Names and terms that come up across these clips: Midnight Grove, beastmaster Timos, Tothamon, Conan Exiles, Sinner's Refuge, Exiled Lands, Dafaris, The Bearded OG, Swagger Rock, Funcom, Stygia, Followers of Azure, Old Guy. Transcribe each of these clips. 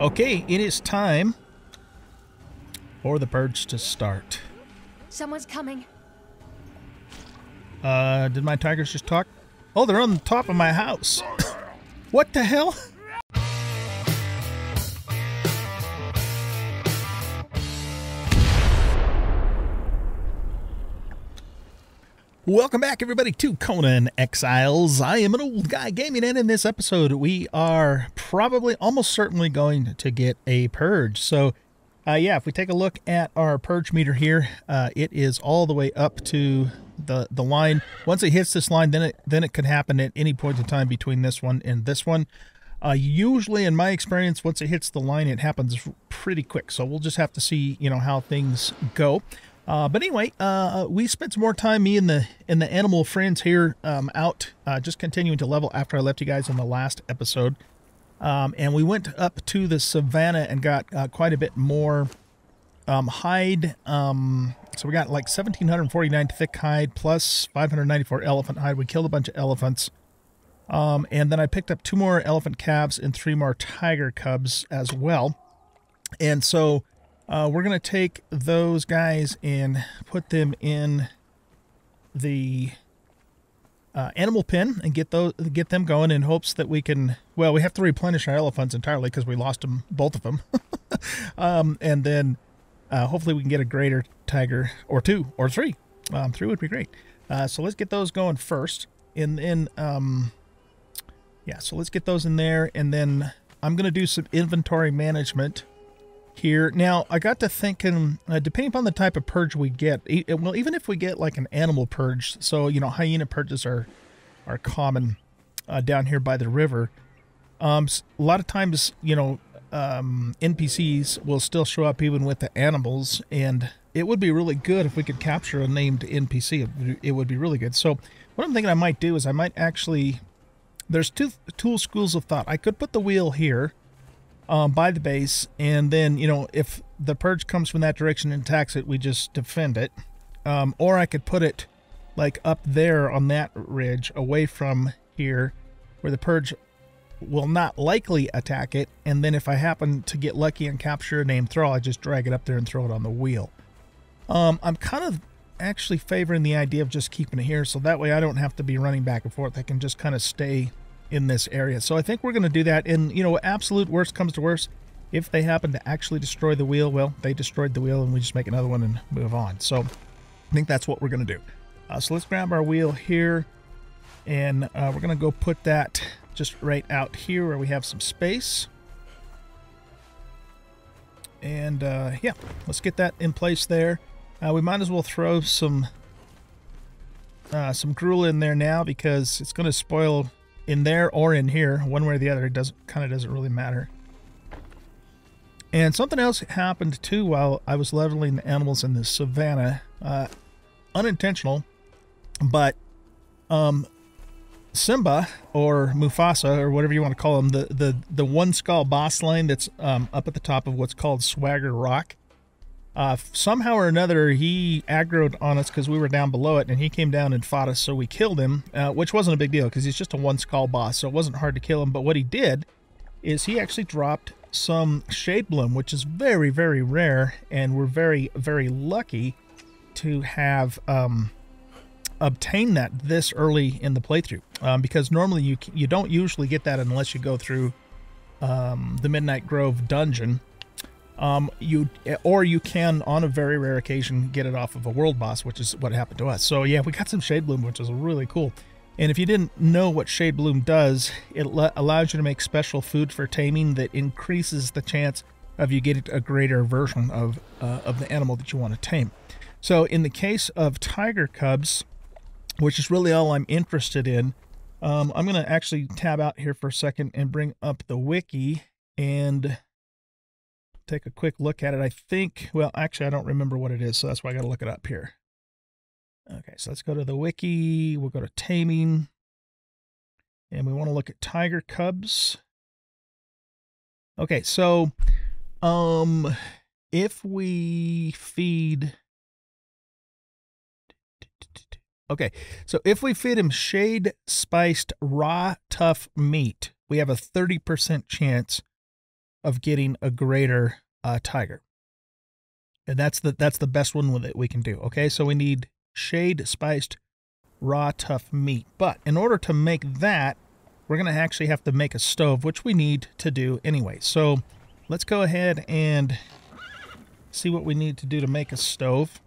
Okay, it is time for the purge to start. Someone's coming. Did my tigers just talk? Oh, they're on the top of my house. What the hell? Welcome back, everybody, to Conan Exiles. I am an old guy gaming, and in this episode, we are probably almost certainly going to get a purge. So, yeah, if we take a look at our purge meter here, it is all the way up to the line. Once it hits this line, then it could happen at any point in time between this one and this one. Usually, in my experience, once it hits the line, it happens pretty quick. So we'll just have to see, you know, how things go. But anyway, we spent some more time, me and the animal friends here, out just continuing to level after I left you guys in the last episode. And we went up to the savannah and got quite a bit more hide. So we got like 1,749 thick hide plus 594 elephant hide. We killed a bunch of elephants. And then I picked up 2 more elephant calves and 3 more tiger cubs as well. And so... we're going to take those guys and put them in the animal pen and get them going in hopes that we can... Well, we have to replenish our elephants entirely because we lost them, both of them. And then hopefully we can get a greater tiger or 2 or 3. 3 would be great. So let's get those going first. And then... yeah, so let's get those in there. And then I'm going to do some inventory management... here. Now, I got to thinking, depending upon the type of purge we get, well, even if we get like an animal purge, so, you know, hyena purges are common down here by the river. A lot of times, you know, NPCs will still show up even with the animals, and it would be really good if we could capture a named NPC. It would be really good. So what I'm thinking I might do is I might actually, there's two schools of thought. I could put the wheel here, by the base, and then, you know, if the purge comes from that direction and attacks it, we just defend it. Or I could put it like up there on that ridge away from here where the purge will not likely attack it, and then if I happen to get lucky and capture a named thrall, I just drag it up there and throw it on the wheel. I'm kind of actually favoring the idea of just keeping it here, so that way I don't have to be running back and forth. I can just kind of stay in this area. So I think we're going to do that. And, you know, absolute worst comes to worst, if they happen to actually destroy the wheel, well, they destroyed the wheel and we just make another one and move on. So I think that's what we're going to do. So let's grab our wheel here, and we're going to go put that just right out here where we have some space. And yeah, let's get that in place there. We might as well throw some gruel in there now, because it's going to spoil in there or in here, one way or the other. It doesn't really matter. And something else happened too while I was leveling the animals in the savannah, unintentional, but Simba, or Mufasa, or whatever you want to call him, the one skull boss line that's up at the top of what's called Swagger Rock, somehow or another, he aggroed on us because we were down below it, and he came down and fought us, so we killed him, which wasn't a big deal because he's just a one-skull boss, so it wasn't hard to kill him. But what he did is he actually dropped some Shade Bloom, which is very, very rare, and we're very, very lucky to have obtained that this early in the playthrough, because normally you don't usually get that unless you go through the Midnight Grove dungeon. Or you can, on a very rare occasion, get it off of a world boss, which is what happened to us. So yeah, we got some Shade Bloom, which is really cool. And if you didn't know what Shade Bloom does, it allows you to make special food for taming that increases the chance of you getting a greater version of the animal that you want to tame. So in the case of tiger cubs, which is really all I'm interested in, I'm going to actually tab out here for a second and bring up the wiki and... take a quick look at it. I think, well, actually, I don't remember what it is, so that's why I got to look it up here. Okay, so let's go to the wiki. We'll go to taming, and we want to look at tiger cubs. Okay, so if we feed... Okay, so if we feed him shade-spiced raw, tough meat, we have a 30% chance of getting a greater tiger. And that's the best one that we can do. Okay, so we need shade spiced raw tough meat. But in order to make that, we're going to actually have to make a stove, which we need to do anyway. So let's go ahead and see what we need to do to make a stove.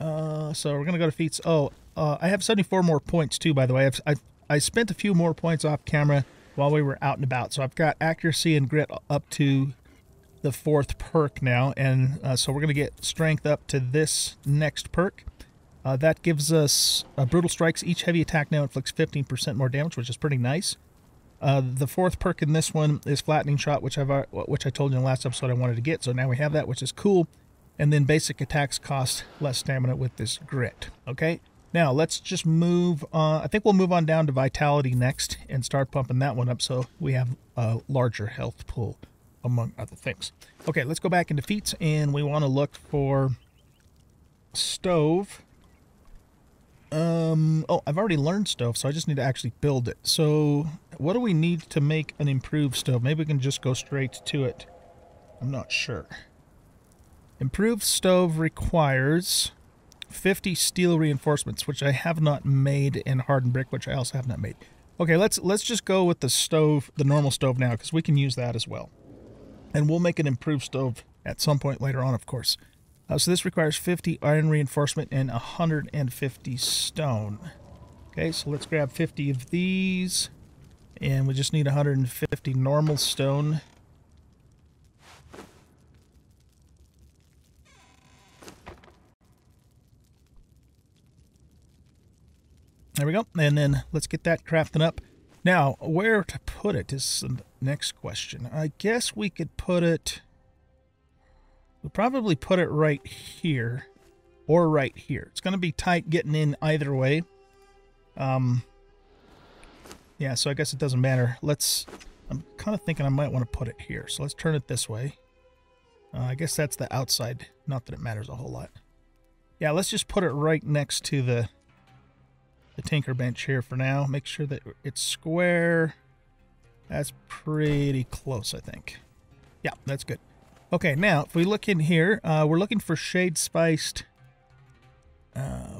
So we're going to go to feats. Oh, I have 74 more points too, by the way. I spent a few more points off camera while we were out and about. So I've got accuracy and grit up to the 4th perk now. And so we're going to get strength up to this next perk. That gives us brutal strikes. Each heavy attack now inflicts 15% more damage, which is pretty nice. The 4th perk in this one is flattening shot, which I told you in the last episode I wanted to get. So now we have that, which is cool. And then basic attacks cost less stamina with this grit. Okay, now let's just move on. I think we'll move on down to vitality next and start pumping that one up so we have a larger health pool, among other things. Okay, let's go back into feats, and we want to look for stove. Oh, I've already learned stove, so I just need to actually build it. So what do we need to make an improved stove? Maybe we can just go straight to it. I'm not sure. Improved stove requires 50 steel reinforcements, which I have not made, and hardened brick, which I also have not made. Okay, let's just go with the stove, the normal stove now, because we can use that as well. And we'll make an improved stove at some point later on, of course. So this requires 50 iron reinforcement and 150 stone. Okay, so let's grab 50 of these. And we just need 150 normal stone. There we go. And then let's get that crafting up. Now, where to put it is the next question. I guess we could put it... We'll probably put it right here or right here. It's going to be tight getting in either way. Yeah, so I guess it doesn't matter. I'm kind of thinking I might want to put it here. So let's turn it this way. I guess that's the outside. Not that it matters a whole lot. Yeah, let's just put it right next to the tinker bench here for now. Make sure that it's square. That's pretty close, I think. Yeah, that's good. Okay, now, if we look in here, we're looking for shade-spiced,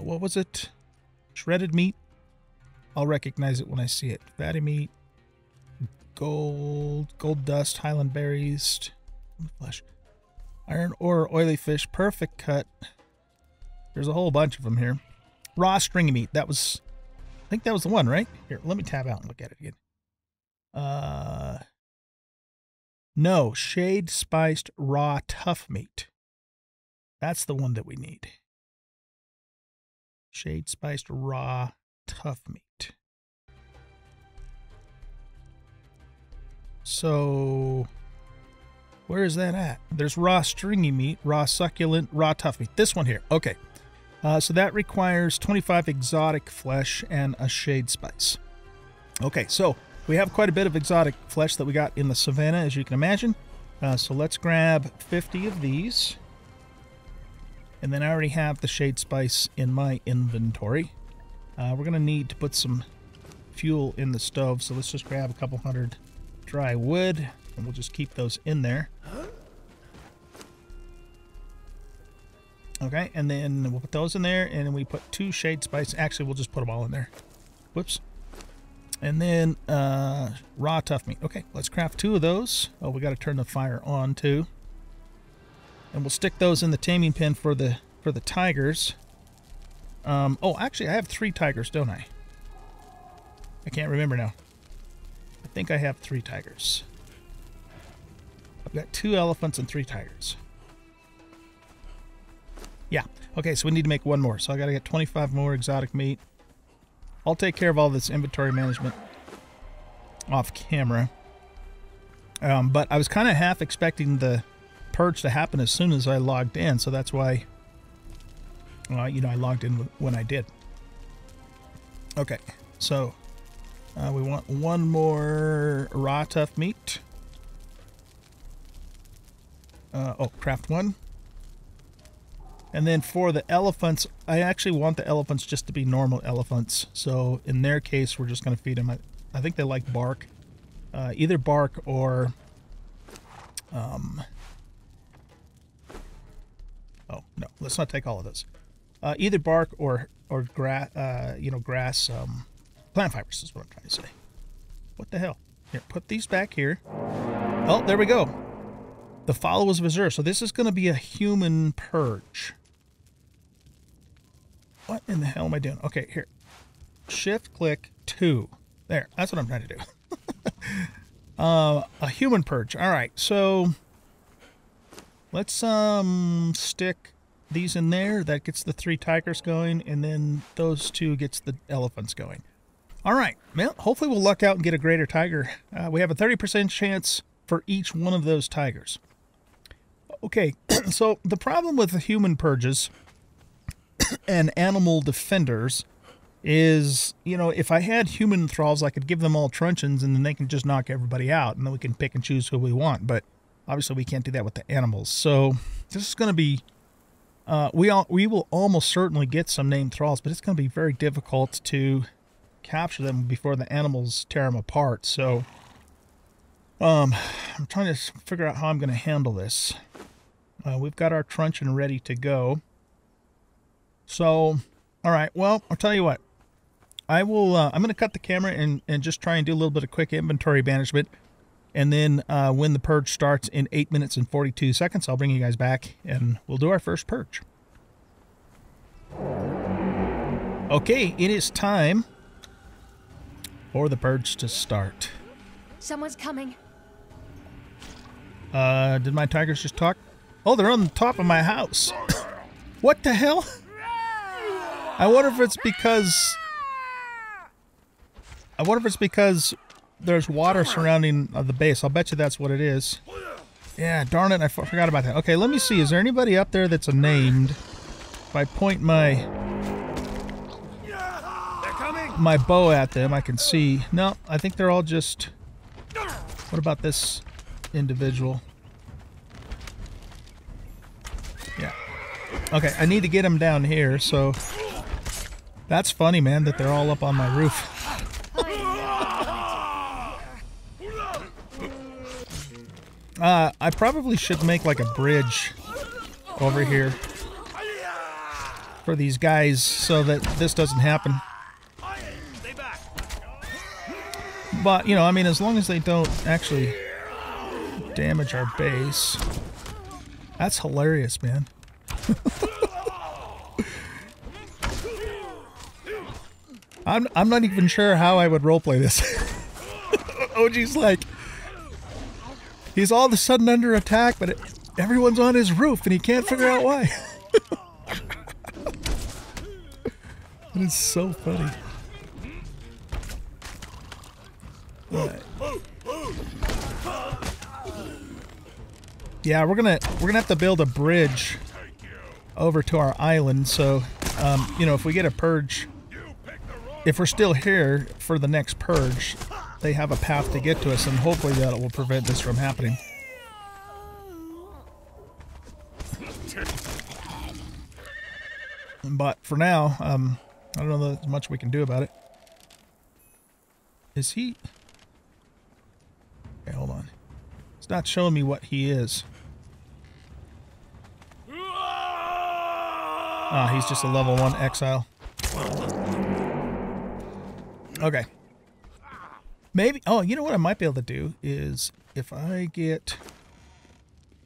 what was it? Shredded meat. I'll recognize it when I see it. Fatty meat, gold dust, highland berries, flesh, iron ore, oily fish, perfect cut. There's a whole bunch of them here. Raw stringy meat. That was, I think that was the one, right? Here, let me tab out and look at it again. No, shade spiced raw tough meat. That's the one that we need. Shade spiced raw tough meat. So, where is that at? There's raw stringy meat, raw succulent, raw tough meat. This one here. Okay. So that requires 25 exotic flesh and a shade spice. Okay, so... we have quite a bit of exotic flesh that we got in the savannah, as you can imagine. So let's grab 50 of these. And then I already have the shade spice in my inventory. We're going to need to put some fuel in the stove. So let's just grab a couple hundred dry wood. And we'll just keep those in there. Okay, and then we'll put those in there. And then we put 2 shade spice. Actually, we'll just put them all in there. Whoops. And then raw tough meat. Okay, let's craft 2 of those. Oh, we got to turn the fire on too. And we'll stick those in the taming pen for the tigers. Oh, actually, I have 3 tigers, don't I? I can't remember now. I think I have 3 tigers. I've got 2 elephants and 3 tigers. Yeah. Okay, so we need to make 1 more. So I got to get 25 more exotic meat. I'll take care of all this inventory management off camera. But I was kind of half expecting the purge to happen as soon as I logged in. So that's why, you know, I logged in when I did. Okay, so we want 1 more raw tough meat. Oh, craft 1. And then for the elephants, I actually want the elephants just to be normal elephants. So in their case, we're just going to feed them. I think they like bark. Either bark or Oh no, let's not take all of those. Either bark or grass, plant fibers is what I'm trying to say. What the hell? Here, put these back here. Oh, there we go. The Followers of Azure. So this is going to be a human purge. What in the hell am I doing? Okay, here. Shift click 2. There, that's what I'm trying to do. A human purge. All right, so let's stick these in there. That gets the 3 tigers going, and then those 2 gets the elephants going. All right, well, hopefully we'll luck out and get a greater tiger. We have a 30% chance for each one of those tigers. Okay, so the problem with the human purges and animal defenders is, you know, if I had human thralls, I could give them all truncheons, and then they can just knock everybody out, and then we can pick and choose who we want. But obviously we can't do that with the animals. So this is going to be... we will almost certainly get some named thralls, but it's going to be very difficult to capture them before the animals tear them apart. So I'm trying to figure out how I'm going to handle this. We've got our truncheon ready to go. So, all right, well, I'll tell you what. I will, I'm going to cut the camera and just try and do a little bit of quick inventory management. And then when the purge starts in 8 minutes and 42 seconds, I'll bring you guys back and we'll do our first purge. Okay, it is time for the purge to start. Someone's coming. Did my tigers just talk? Oh, they're on the top of my house. What the hell? I wonder if it's because... I wonder if it's because... there's water surrounding the base. I'll bet you that's what it is. Yeah, darn it, I forgot about that. Okay, let me see. Is there anybody up there that's named? If I point my bow at them, I can see. No, I think they're all just... What about this individual? Yeah. Okay, I need to get him down here, so... That's funny, man, that they're all up on my roof. I probably should make like a bridge over here for these guys so that this doesn't happen. But, you know, I mean, as long as they don't actually damage our base. That's hilarious, man. I'm not even sure how I would roleplay this. OG's like... He's all of a sudden under attack, but everyone's on his roof, and he can't figure out why. It is so funny. Yeah, we're gonna have to build a bridge over to our island. So, you know, if we get a purge, if we're still here for the next purge, they have a path to get to us, and hopefully that will prevent this from happening. But for now, I don't know that there's much we can do about it. Is he... Okay, hold on. It's not showing me what he is. Ah, he's just a level 1 exile. Okay. Maybe, oh, you know what I might be able to do is if I get,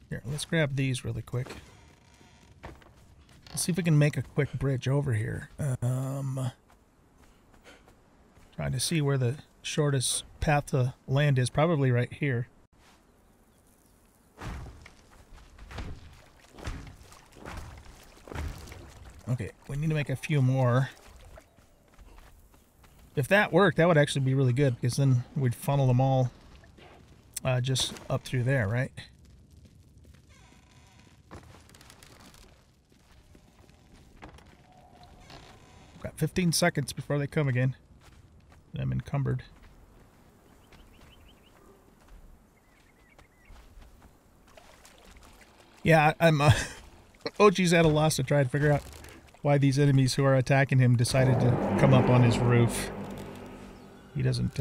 here, let's grab these really quick. Let's see if we can make a quick bridge over here. Trying to see where the shortest path to land is, probably right here. Okay, we need to make a few more. If that worked, that would actually be really good, because then we'd funnel them all just up through there, right? Got 15 seconds before they come again. I'm encumbered. Yeah, I'm... OG's at a loss to try to figure out why these enemies who are attacking him decided to come up on his roof. He doesn't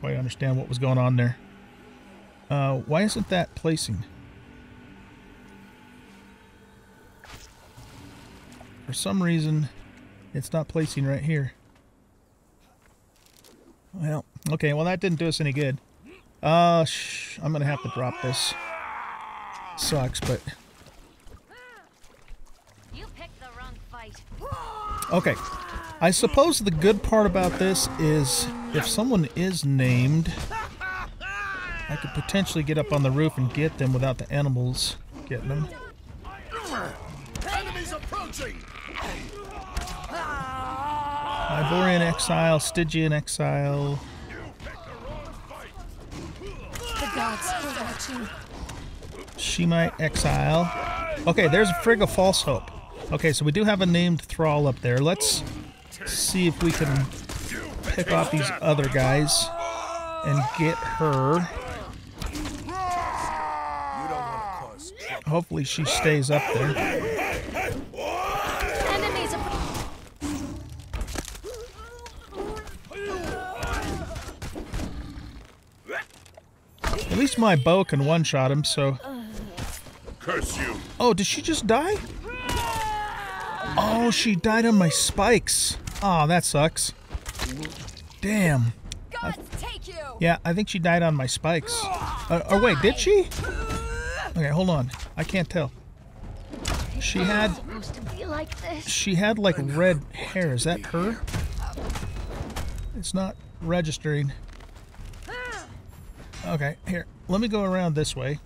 quite understand what was going on there. Why isn't that placing? For some reason, it's not placing right here. Well, okay, well that didn't do us any good. I'm gonna have to drop this. Sucks, but... You picked the wrong fight. Okay. I suppose the good part about this is if someone is named, I could potentially get up on the roof and get them without the animals getting them. Enemies approaching! Ivorian exile, Stygian exile. The gods are watching. Shemite exile. Okay, there's a Frigg of False Hope. Okay, so we do have a named thrall up there. Let's see if we can pick off these other guys and get her. Hopefully she stays up there. At least my bow can one-shot him, so... Curse you. Oh, did she just die? Oh, she died on my spikes. Oh, that sucks. Damn. Gods take you. Yeah, I think she died on my spikes. Or wait, did she? Okay, hold on. I can't tell. She had... She had, like, red hair. Is that her? It's not registering. Okay, here. Let me go around this way.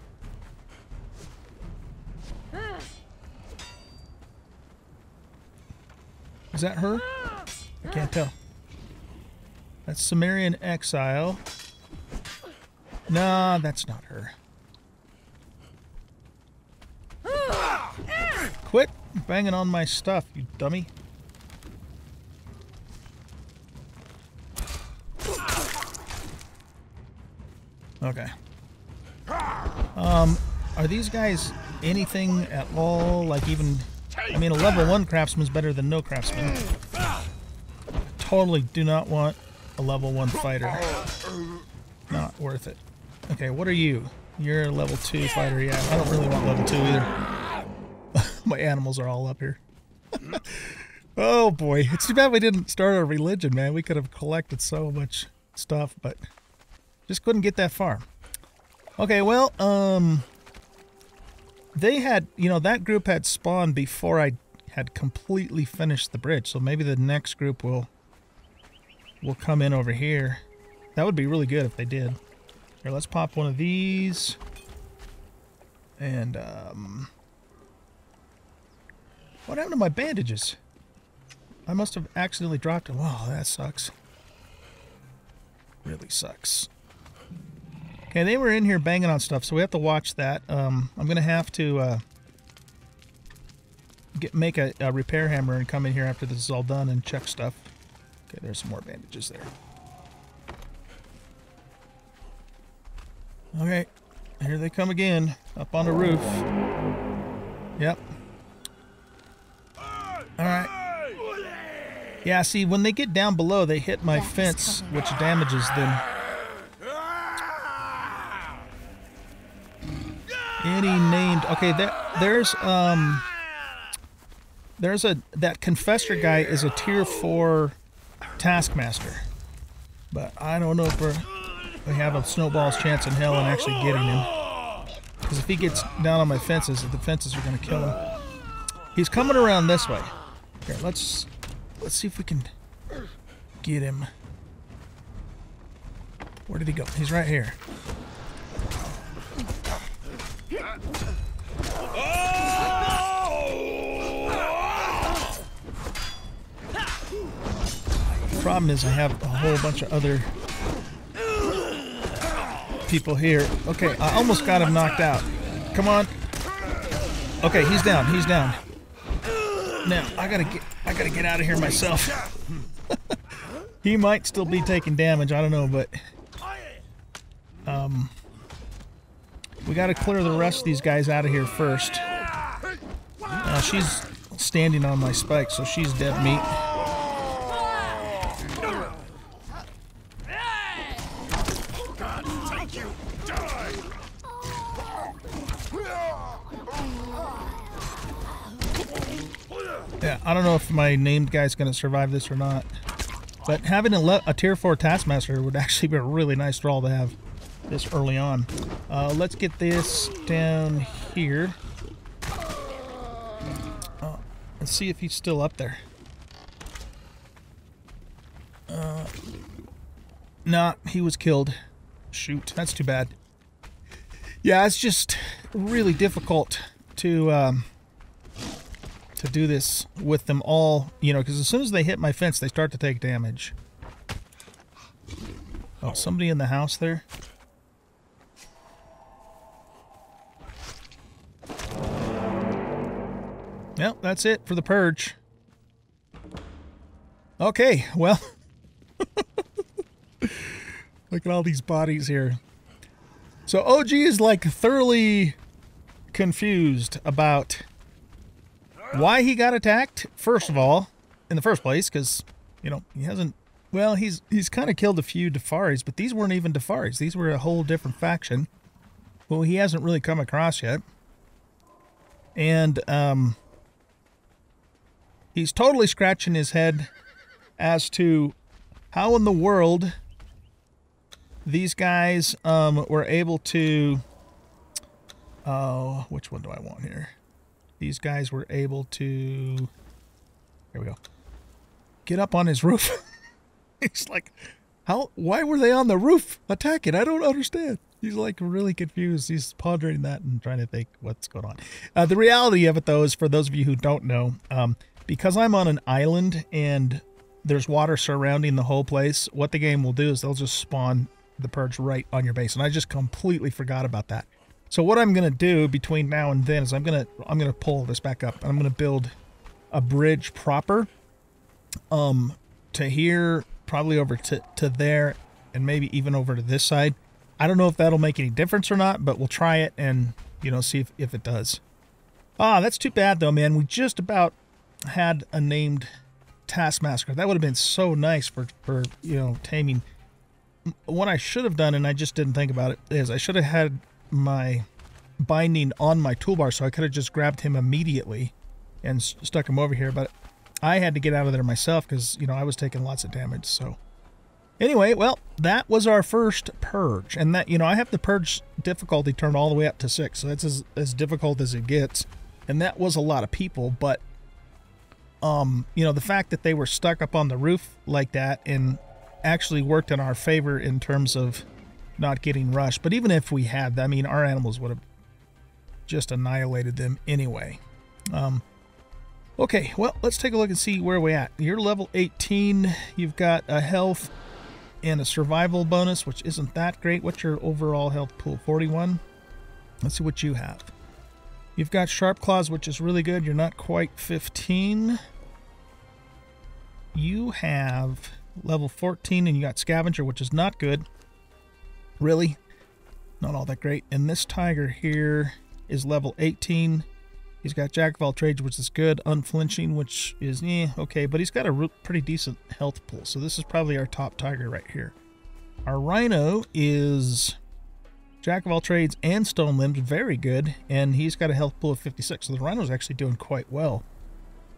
Is that her? I can't tell. That's Cimmerian Exile. Nah, that's not her. Quit banging on my stuff, you dummy. Okay. Are these guys anything at all? Like even... I mean, a level 1 craftsman's better than no craftsman. I totally do not want a level 1 fighter. Not worth it. Okay, what are you? You're a level 2 fighter, yeah. I don't really want level 2 either. My animals are all up here. Oh boy. It's too bad we didn't start a religion, man. We could have collected so much stuff, but... Just couldn't get that far. Okay, well, they had, you know, that group had spawned before I had completely finished the bridge, so maybe the next group will come in over here. That would be really good if they did. Here, let's pop one of these. And, what happened to my bandages? I must have accidentally dropped them. Wow, that sucks. Really sucks. Okay, they were in here banging on stuff, so we have to watch that. I'm going to have to make a repair hammer and come in here after this is all done and check stuff. Okay, there's some more bandages there. Okay, here they come again, up on the roof. Yep. All right. Yeah, see, when they get down below, they hit my fence, which damages them. Any named... Okay, there's a... That confessor guy is a tier 4 taskmaster. But I don't know if we have a snowball's chance in hell in actually getting him. Because if he gets down on my fences, the fences are going to kill him. He's coming around this way. Here, Let's see if we can get him. Where did he go? He's right here. The problem is I have a whole bunch of other people here. Okay, I almost got him knocked out. Come on. Okay, he's down. He's down. Now, I gotta get out of here myself. He might still be taking damage, I don't know, but... we gotta clear the rest of these guys out of here first. She's standing on my spike, so she's dead meat. Yeah, I don't know if my named guy's going to survive this or not. But having a tier 4 Taskmaster would actually be a really nice draw to have this early on. Let's get this down here. Let's see if he's still up there. Nah, he was killed. Shoot, that's too bad. Yeah, it's just really difficult to do this with them all, you know, because as soon as they hit my fence, they start to take damage. Oh, somebody in the house there? Well, that's it for the purge. Okay, well. Look at all these bodies here. So OG is like thoroughly confused about why he got attacked, first of all, in the first place, because, you know, he hasn't... Well, he's kind of killed a few Dafaris, but these weren't even Dafaris. These were a whole different faction. Well, he hasn't really come across yet. And he's totally scratching his head as to how in the world these guys were able to... Oh, which one do I want here? These guys were able to, here we go, get up on his roof. He's like, how, why were they on the roof attacking? I don't understand. He's like really confused. He's pondering that and trying to think what's going on. The reality of it, though, is for those of you who don't know, because I'm on an island and there's water surrounding the whole place, what the game will do is they'll just spawn the purge right on your base. And I just completely forgot about that. So what I'm gonna do between now and then is I'm gonna pull this back up. I'm gonna build a bridge proper to here, probably over to there, and maybe even over to this side. I don't know if that'll make any difference or not, but we'll try it and, you know, see if it does. Ah, that's too bad though, man. We just about had a named Taskmaster. That would have been so nice for you know, taming. What I should have done, and I just didn't think about it, is I should have had my binding on my toolbar, so I could have just grabbed him immediately and stuck him over here, but I had to get out of there myself because, you know, I was taking lots of damage. So anyway, well, that was our first purge, and that, you know, I have the purge difficulty turned all the way up to 6, so that's as difficult as it gets, and that was a lot of people. But you know, the fact that they were stuck up on the roof like that and actually worked in our favor in terms of not getting rushed. But even if we had, I mean, our animals would have just annihilated them anyway. Okay, well, let's take a look and see where we're at. You're level 18. You've got a health and a survival bonus, which isn't that great. What's your overall health pool? 41. Let's see what you have. You've got sharp claws, which is really good. You're not quite 15. You have level 14, and you got scavenger, which is not good. Really, not all that great. And this tiger here is level 18. He's got Jack of all trades, which is good. Unflinching, which is okay, but he's got a pretty decent health pool. So this is probably our top tiger right here. Our rhino is Jack of all trades and stone limbs, very good. And he's got a health pool of 56. So the rhino's actually doing quite well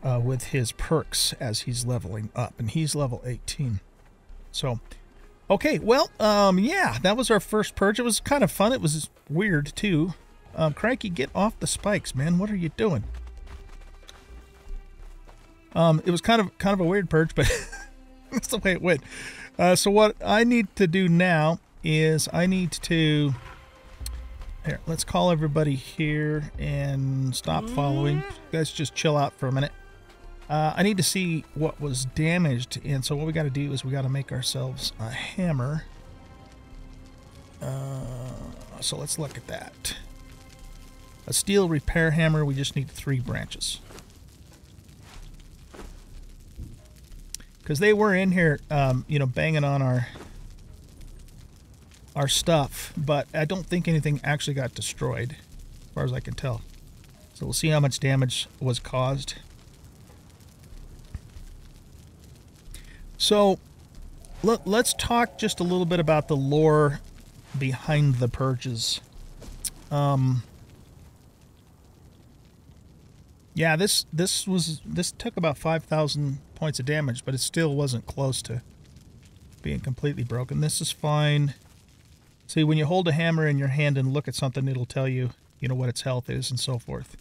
with his perks as he's leveling up, and he's level 18. So. Okay, well, yeah, that was our first purge. It was kind of fun. It was weird, too. Crikey, get off the spikes, man. What are you doing? It was kind of a weird purge, but that's the way it went. So what I need to do now is I need to... Here, let's call everybody here and stop following. You guys just chill out for a minute. I need to see what was damaged, and so what we got to do is we got to make ourselves a hammer. So let's look at that. A steel repair hammer, we just need 3 branches. Because they were in here, you know, banging on our stuff, but I don't think anything actually got destroyed, as far as I can tell. So we'll see how much damage was caused. So let's talk just a little bit about the lore behind the purges. Yeah, this took about 5,000 points of damage, but it still wasn't close to being completely broken. This is fine. See, when you hold a hammer in your hand and look at something, it'll tell you, you know, what its health is and so forth.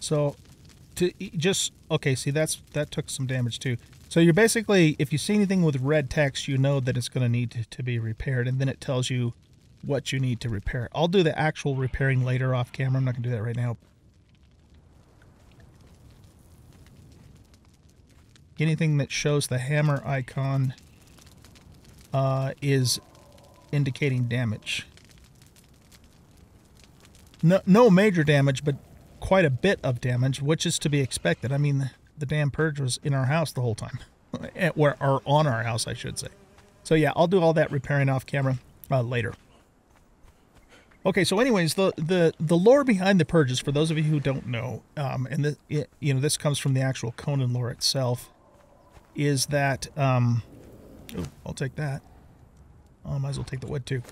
So, to just, okay, see, that took some damage too. So you're basically, if you see anything with red text, you know that it's going to need to be repaired, and then it tells you what you need to repair. I'll do the actual repairing later off camera. I'm not going to do that right now. Anything that shows the hammer icon is indicating damage. No major damage, but quite a bit of damage, which is to be expected. I mean, the damn purge was in our house the whole time. Or on our house, I should say. So yeah, I'll do all that repairing off camera later. Okay, so anyways, the lore behind the purges, for those of you who don't know, and this comes from the actual Conan lore itself, is that I'll take that. I might as well take the wood too.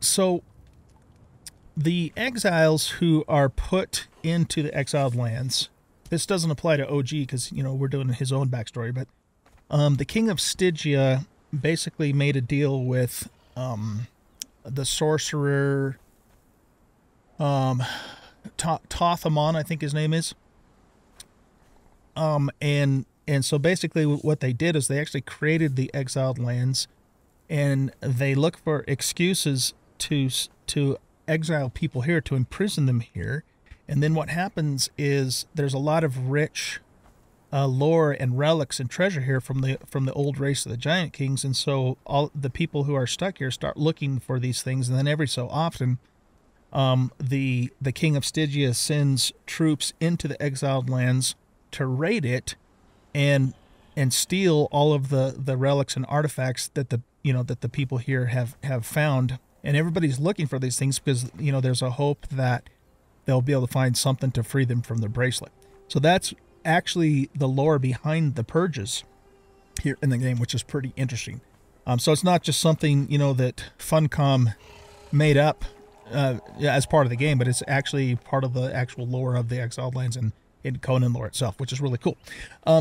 So the exiles who are put into the Exiled Lands, this doesn't apply to OG because, you know, we're doing his own backstory, but the king of Stygia basically made a deal with the sorcerer Tothamon, I think his name is. And so basically what they did is they actually created the Exiled Lands, and they look for excuses to exile people here, to imprison them here. And then what happens is there's a lot of rich lore and relics and treasure here from the old race of the Giant Kings, and so all the people who are stuck here start looking for these things. And then every so often, the king of Stygia sends troops into the Exiled Lands to raid it and steal all of the relics and artifacts that the people here have found. And everybody's looking for these things because, you know, there's a hope that they'll be able to find something to free them from the bracelet. So that's actually the lore behind the purges here in the game, which is pretty interesting. So it's not just something, you know, that Funcom made up as part of the game, but it's actually part of the actual lore of the Exiled Lands and in Conan lore itself, which is really cool.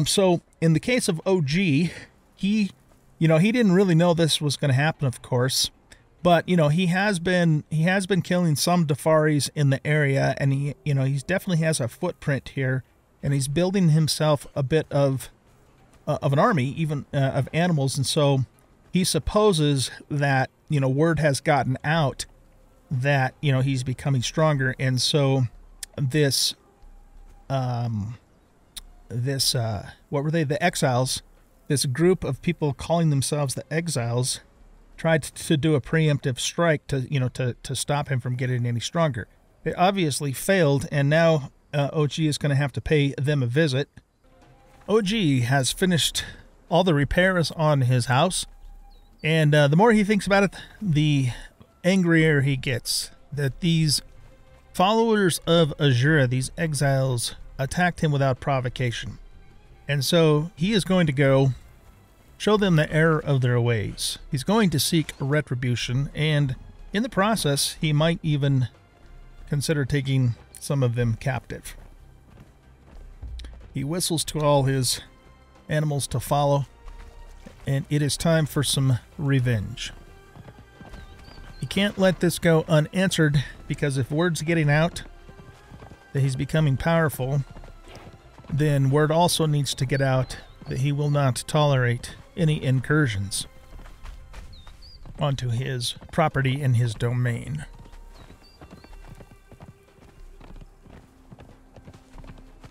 So in the case of OG, he didn't really know this was going to happen, of course. But, you know, he has been killing some Dafaris in the area, and he definitely has a footprint here, and he's building himself a bit of an army, even of animals. And so he supposes that, you know, word has gotten out that, you know, he's becoming stronger, and so this what were they? The exiles, this group of people calling themselves the exiles, tried to do a preemptive strike to stop him from getting any stronger. They obviously failed, and now OG is going to have to pay them a visit. OG has finished all the repairs on his house, and the more he thinks about it, the angrier he gets that these followers of Azure, these exiles, attacked him without provocation. And so he is going to go show them the error of their ways. He's going to seek retribution, and in the process, he might even consider taking some of them captive. He whistles to all his animals to follow, and it is time for some revenge. He can't let this go unanswered, because if word's getting out that he's becoming powerful, then word also needs to get out that he will not tolerate any incursions onto his property in his domain.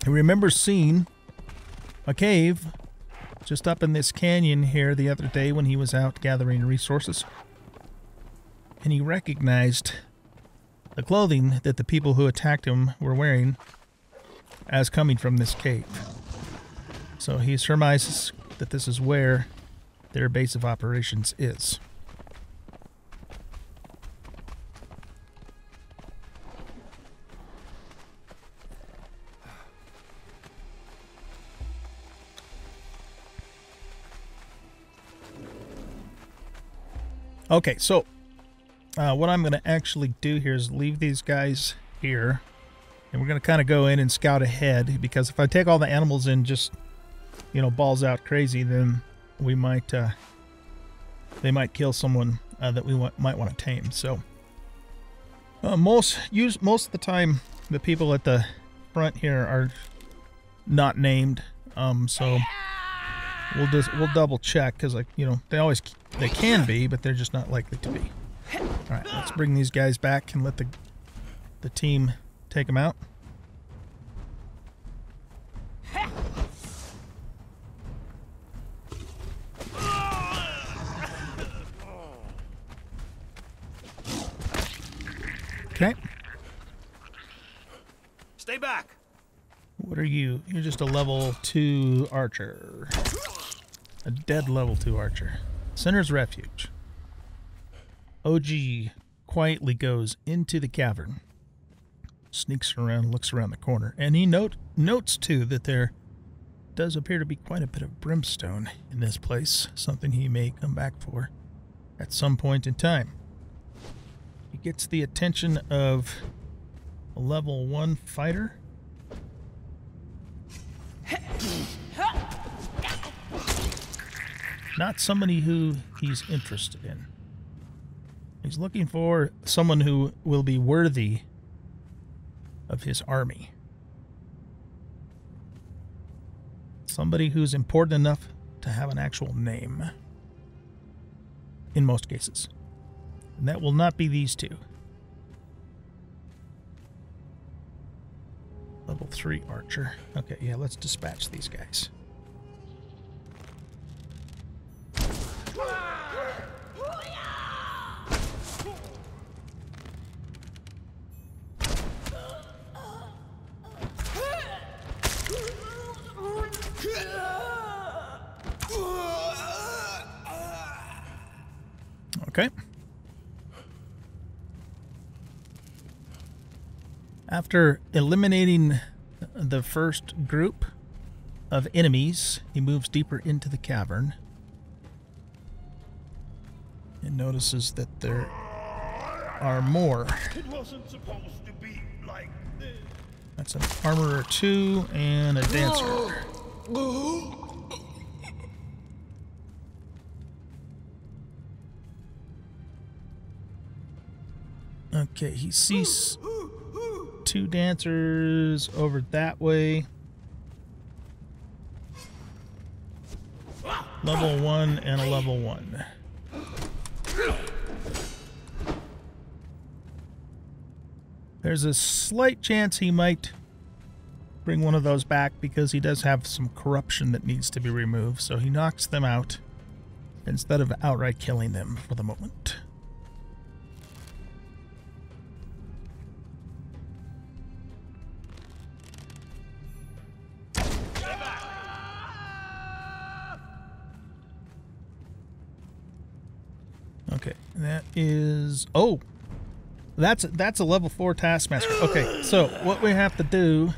I remember seeing a cave just up in this canyon here the other day when he was out gathering resources, and he recognized the clothing that the people who attacked him were wearing as coming from this cave. So he surmises that this is where their base of operations is. Okay, so what I'm going to actually do here is leave these guys here. And we're going to kind of go in and scout ahead, because if I take all the animals in just, you know, balls out crazy, then we might, they might kill someone that we might want to tame. So most of the time, the people at the front here are not named. So we'll double check, because, like, you know, they can be, but they're just not likely to be. All right, let's bring these guys back and let the team take them out. Okay. Stay back. What are you? You're just a level 2 archer. A dead level 2 archer. Sinner's Refuge. OG quietly goes into the cavern, sneaks around, looks around the corner, and he notes too that there does appear to be quite a bit of brimstone in this place, something he may come back for at some point in time. He gets the attention of a level 1 fighter. Not somebody who he's interested in. He's looking for someone who will be worthy of his army. Somebody who's important enough to have an actual name. In most cases. And that will not be these two. Level 3 archer. Okay, yeah, let's dispatch these guys. Okay. After eliminating the first group of enemies, he moves deeper into the cavern and notices that there are more. It wasn't supposed to be like this. That's an armorer 2 and a dancer. Okay, he sees 2 dancers over that way. Level 1 and a level 1. There's a slight chance he might bring one of those back, because he does have some corruption that needs to be removed, so he knocks them out instead of outright killing them for the moment. Okay, that is... Oh! That's a level 4 taskmaster. Okay, so what we have to do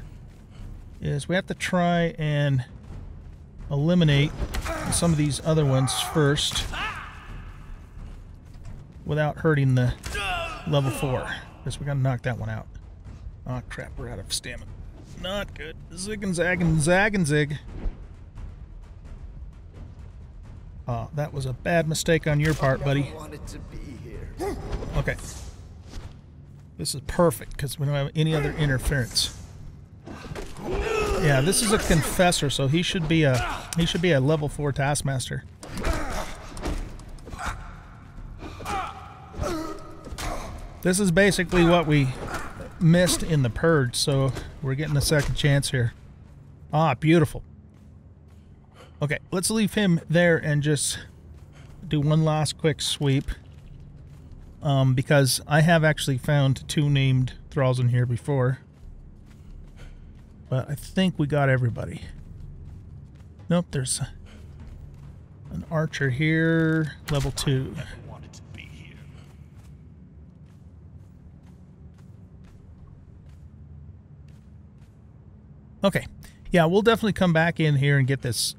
is we have to try and eliminate some of these other ones first without hurting the level 4. Because we gotta knock that one out. Oh crap, we're out of stamina. Not good. Zig and zag and zag and zig. Oh, that was a bad mistake on your part, buddy. Okay. This is perfect, because we don't have any other interference. Yeah, this is a confessor, so he should be a level 4 taskmaster. This is basically what we missed in the purge, so we're getting a second chance here. Ah, beautiful. Okay, let's leave him there and just do one last quick sweep. Because I have actually found 2 named thralls in here before. But I think we got everybody. Nope, there's an archer here, level 2. Okay. Yeah, we'll definitely come back in here and get this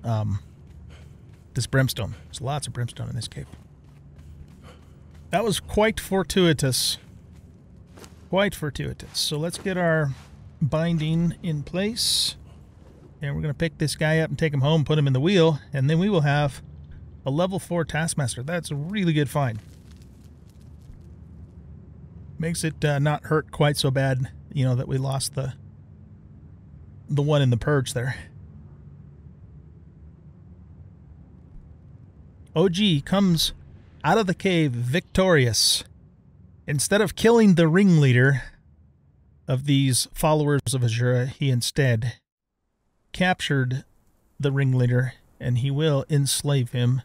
this brimstone. There's lots of brimstone in this cave. That was quite fortuitous. Quite fortuitous. So let's get our binding in place. And we're going to pick this guy up and take him home, put him in the wheel, and then we will have a level 4 Taskmaster. That's a really good find. Makes it not hurt quite so bad, you know, that we lost the one in the purge there. OG comes out of the cave victorious. Instead of killing the ringleader of these followers of Azure, he instead captured the ringleader, and he will enslave him.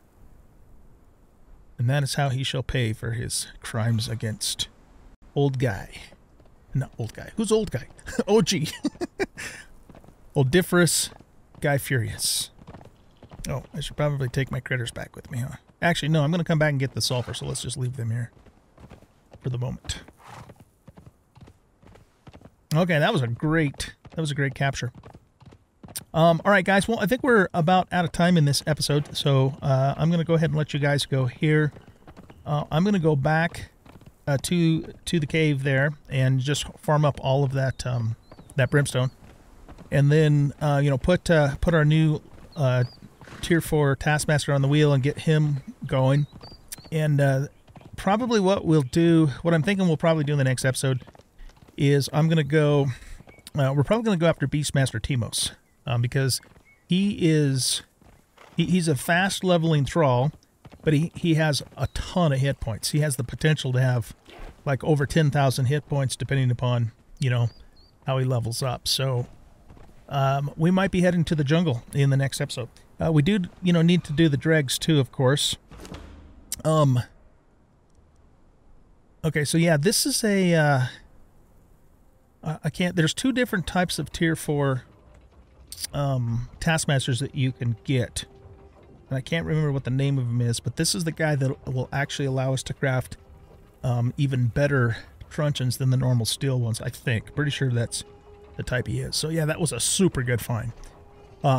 And that is how he shall pay for his crimes against old guy. Not old guy. Who's old guy? OG. Odiferous Guy Furious. Oh, I should probably take my critters back with me, huh? Actually, no, I'm going to come back and get the sulfur, so let's just leave them here for the moment. Okay, that was a great capture. All right, guys. Well, I think we're about out of time in this episode, so I'm going to go ahead and let you guys go here. I'm going to go back to the cave there and just farm up all of that that brimstone, and then you know, put our new tier 4 Taskmaster on the wheel and get him going. And probably what we'll do, what I'm thinking we'll probably do in the next episode, is I'm going to go. We're probably going to go after Beastmaster Timos. Because he's a fast leveling thrall, but he has a ton of hit points. He has the potential to have like over 10,000 hit points, depending upon, you know, how he levels up. So we might be heading to the jungle in the next episode. We do, you know, need to do the dregs too, of course. Okay, so yeah, this is a I can't. There's two different types of tier 4. Taskmasters that you can get, and I can't remember what the name of them is, but this is the guy that will actually allow us to craft even better truncheons than the normal steel ones. I think, pretty sure that's the type he is. So yeah, that was a super good find.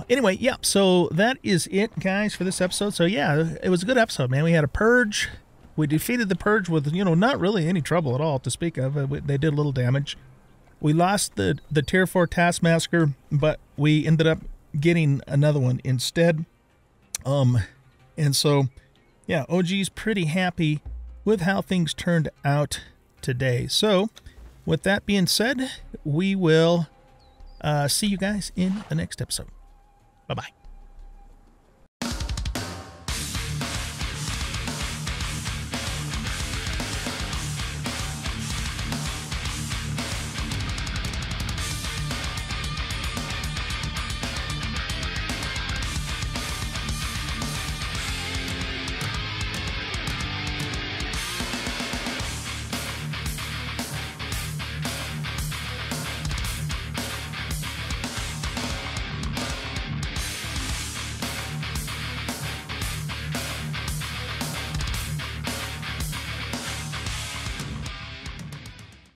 Anyway, yeah, so that is it, guys, for this episode. So yeah, it was a good episode, man. We had a purge. We defeated the purge with, you know, not really any trouble at all to speak of. They did a little damage. We lost the Tier 4 Taskmaster, but we ended up getting another one instead. And so, yeah, OG's pretty happy with how things turned out today. So, with that being said, we will see you guys in the next episode. Bye-bye.